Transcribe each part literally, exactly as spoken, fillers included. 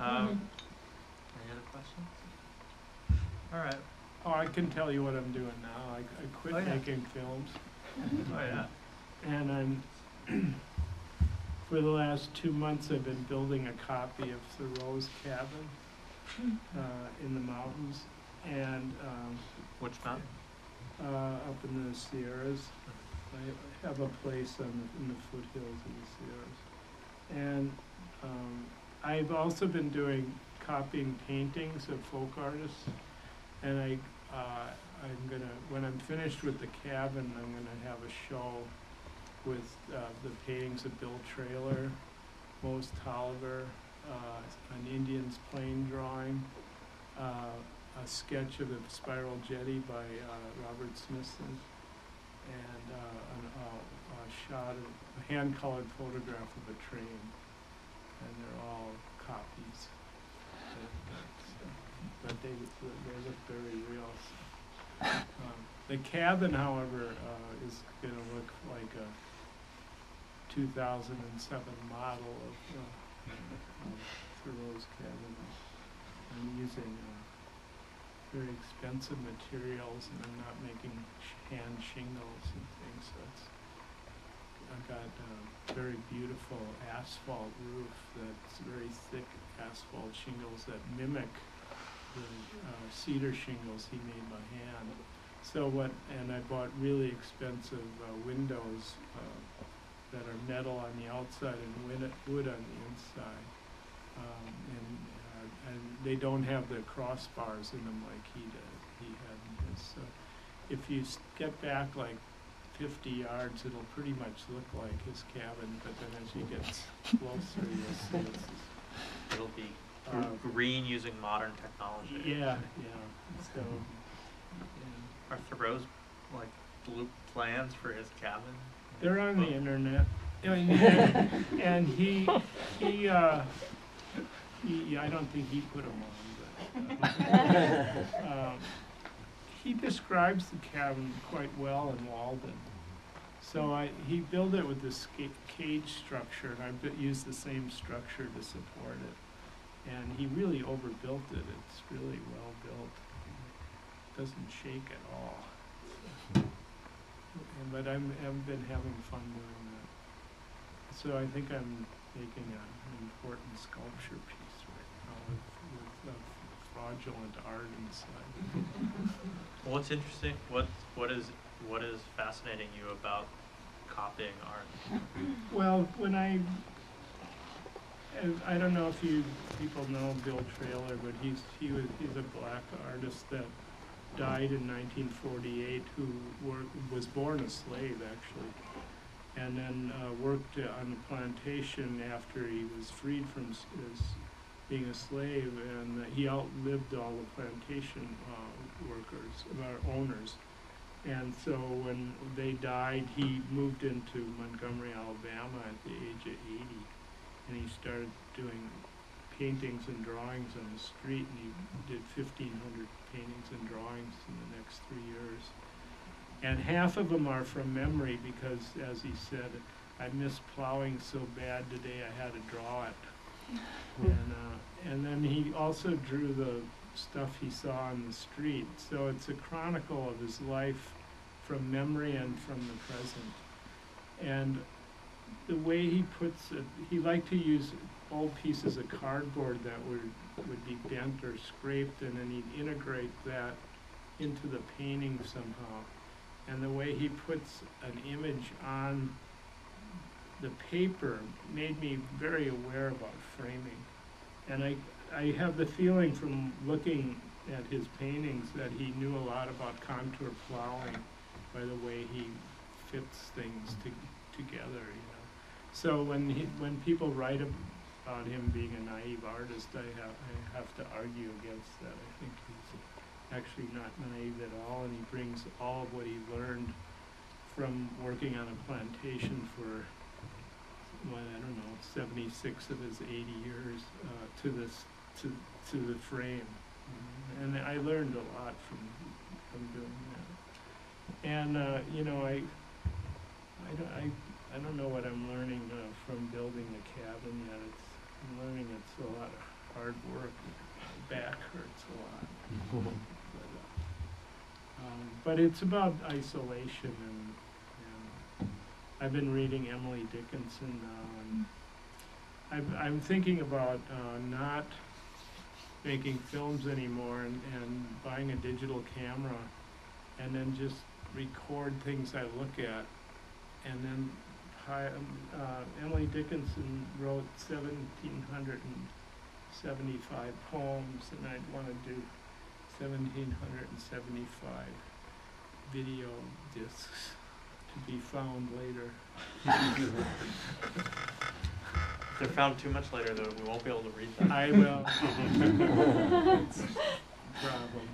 Um, mm-hmm. Any other questions? All right. Oh, I can tell you what I'm doing now. I, I quit oh, yeah. making films. Oh yeah. And I'm for the last two months I've been building a copy of Thoreau's cabin uh, in the mountains, and um, which mountain? Uh, up in the Sierras. I have a place on the, in the foothills of the Sierras, and um, I've also been doing copying paintings of folk artists. And I, uh, I'm gonna, when I'm finished with the cabin, I'm gonna have a show with uh, the paintings of Bill Traylor, Mose Tolliver, uh, an Indian's plane drawing, uh, a sketch of the spiral jetty by uh, Robert Smithson, and uh, an, uh, a shot of a hand-colored photograph of a train, and they're all copies. But they, they look very real. Um, the cabin, however, uh, is going to look like a two thousand seven model of, uh, of Thoreau's cabin. I'm using uh, very expensive materials, and I'm not making sh hand shingles and things. So it's, I've got a very beautiful asphalt roof that's very thick asphalt shingles that mimic the uh, cedar shingles he made by hand. So what, and I bought really expensive uh, windows uh, that are metal on the outside and wood, wood on the inside. Um, and, uh, and they don't have the crossbars in them like he did, he had in his. So if you get back like fifty yards, it'll pretty much look like his cabin, but then as you get closer, you'll see it's, it'll be Uh, green using modern technology. Yeah, yeah. So, yeah. Are Thoreau's like blue plans for his cabin? They're on the internet. I mean, and, and he, he, uh, he. I don't think he put them on, but uh, um, he describes the cabin quite well in Walden. So I, he built it with this cage structure, and I used the same structure to support it. And he really overbuilt it. It's really well built. It doesn't shake at all. So, and, but I'm, I've been having fun doing that. So I think I'm making a, an important sculpture piece right now with, with uh, fraudulent art inside. What's interesting? What what is what is fascinating you about copying art? Well, when I. I don't know if you people know Bill Traylor, but he's he was he's a black artist that died in nineteen forty-eight, who wor was born a slave actually, and then uh, worked uh, on a plantation after he was freed from his being a slave, and uh, he outlived all the plantation uh, workers, uh, owners, and so when they died, he moved into Montgomery, Alabama, at the age of eighty. And he started doing paintings and drawings on the street, and he did fifteen hundred paintings and drawings in the next three years. And half of them are from memory because, as he said, I miss plowing so bad today I had to draw it. And, uh, and then he also drew the stuff he saw on the street. So it's a chronicle of his life from memory and from the present. And the way he puts it, he liked to use old pieces of cardboard that would, would be bent or scraped, and then he'd integrate that into the painting somehow. And the way he puts an image on the paper made me very aware about framing. And I, I have the feeling from looking at his paintings that he knew a lot about contour plowing by the way he fits things to, together. You know? So when he, when people write about him being a naive artist, I have I have to argue against that. I think he's actually not naive at all, and he brings all of what he learned from working on a plantation for, well, I don't know, seventy-six of his eighty years uh, to this to to the frame, mm-hmm. and I learned a lot from from doing that. And uh, you know, I I don't I. I don't know what I'm learning uh, from building the cabin yet. It's, I'm learning it's a lot of hard work, back hurts a lot. But, uh, um, but it's about isolation, and, and I've been reading Emily Dickinson now, and I've, I'm thinking about uh, not making films anymore, and, and buying a digital camera, and then just record things I look at. And then uh, Emily Dickinson wrote one thousand seven hundred seventy-five poems, and I'd want to do one thousand seven hundred seventy-five video discs to be found later. If they're found too much later, though, we won't be able to read them. I will. Problem.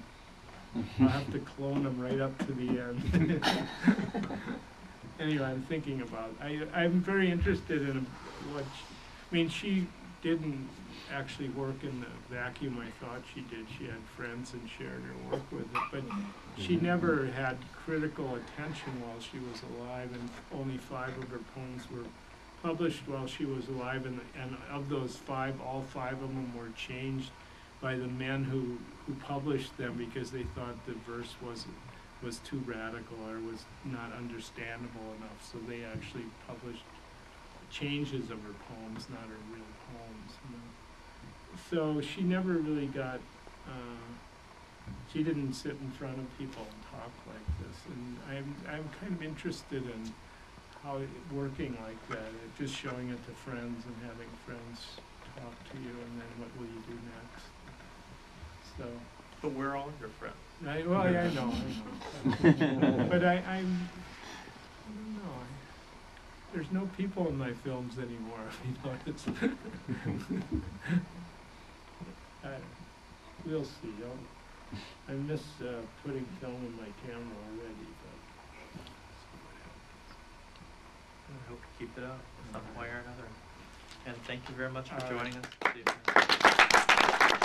I'll have to clone them right up to the end. Anyway, I'm thinking about it. I, I'm very interested in what, she, I mean, she didn't actually work in the vacuum I thought she did. She had friends and shared her work with it, but she never had critical attention while she was alive, and only five of her poems were published while she was alive, and, the, and of those five, all five of them were changed by the men who, who published them because they thought the verse wasn't was too radical or was not understandable enough, so they actually published changes of her poems, not her real poems. You know? So she never really got, uh, she didn't sit in front of people and talk like this, and I'm, I'm kind of interested in how it, working like that, it, just showing it to friends and having friends talk to you, and then what will you do next? So. But we're all your friends. I, well, yeah, I know, I know. But I, I, I don't know. I, there's no people in my films anymore, if you notice. I, we'll see. I'll, I miss uh, putting film in my camera already, but I hope you keep it up in some way or another. And thank you very much for uh, joining us this evening.